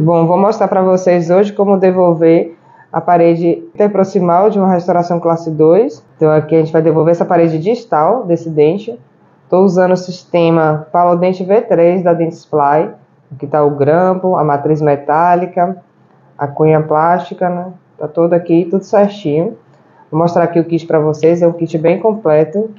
Bom, vou mostrar para vocês hoje como devolver a parede interproximal de uma restauração classe 2. Então aqui a gente vai devolver essa parede distal desse dente. Estou usando o sistema Palodente V3 da Dentsply. Aqui está o grampo, a matriz metálica, a cunha plástica, né? Tá todo aqui, tudo certinho. Vou mostrar aqui o kit para vocês, é um kit bem completo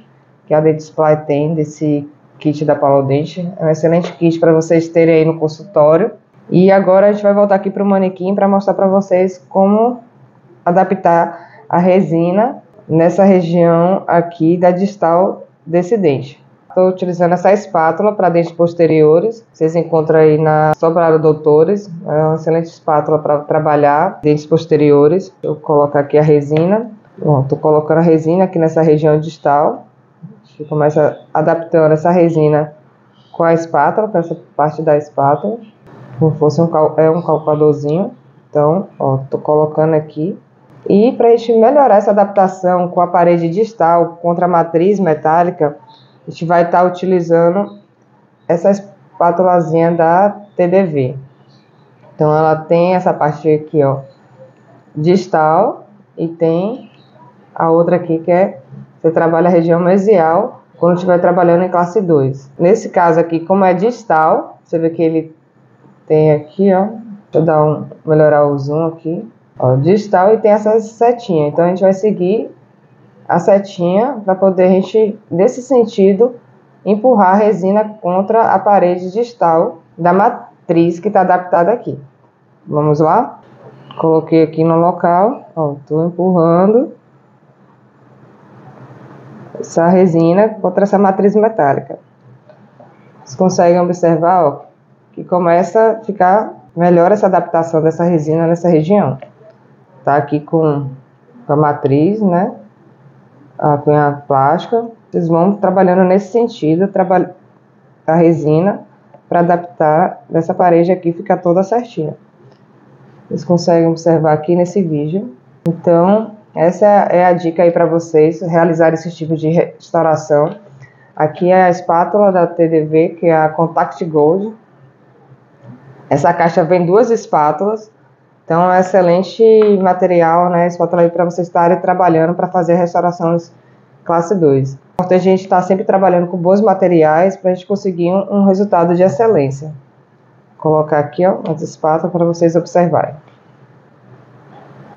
que a Dentsply tem desse kit da Palodente. É um excelente kit para vocês terem aí no consultório. E agora a gente vai voltar aqui para o manequim para mostrar para vocês como adaptar a resina nessa região aqui da distal desse dente. Estou utilizando essa espátula para dentes posteriores. Vocês encontram aí na Sobrado Doutores. É uma excelente espátula para trabalhar dentes posteriores. Eu vou colocar aqui a resina. Estou colocando a resina aqui nessa região distal. A gente começa adaptando essa resina com a espátula, com essa parte da espátula. Como fosse um calculadorzinho. Então, ó, tô colocando aqui. E para a gente melhorar essa adaptação com a parede distal contra a matriz metálica, a gente vai estar utilizando essa espátulazinha da TDV. Então, ela tem essa parte aqui, ó, distal, e tem a outra aqui que é, você trabalha a região mesial quando estiver trabalhando em classe 2. Nesse caso aqui, como é distal, você vê que ele tem aqui, ó, deixa eu dar melhorar o zoom aqui, ó, distal, e tem essa setinha. Então a gente vai seguir a setinha para poder a gente, nesse sentido, empurrar a resina contra a parede distal da matriz que está adaptada aqui. Vamos lá? Coloquei aqui no local, ó, tô empurrando essa resina contra essa matriz metálica. Vocês conseguem observar, ó, e começa a ficar melhor essa adaptação dessa resina nessa região. Tá aqui com a matriz, né? Com a plástica. Vocês vão trabalhando nesse sentido, a resina, para adaptar dessa parede aqui, ficar toda certinha. Vocês conseguem observar aqui nesse vídeo. Então, essa é a dica aí para vocês realizar esse tipo de restauração. Aqui é a espátula da TDV, que é a Contact Gold. Essa caixa vem duas espátulas, então é excelente material, né? Espátula aí para vocês estarem trabalhando para fazer restaurações classe 2. É importante a gente estar sempre trabalhando com bons materiais para a gente conseguir um resultado de excelência. Vou colocar aqui, ó, as espátulas para vocês observarem.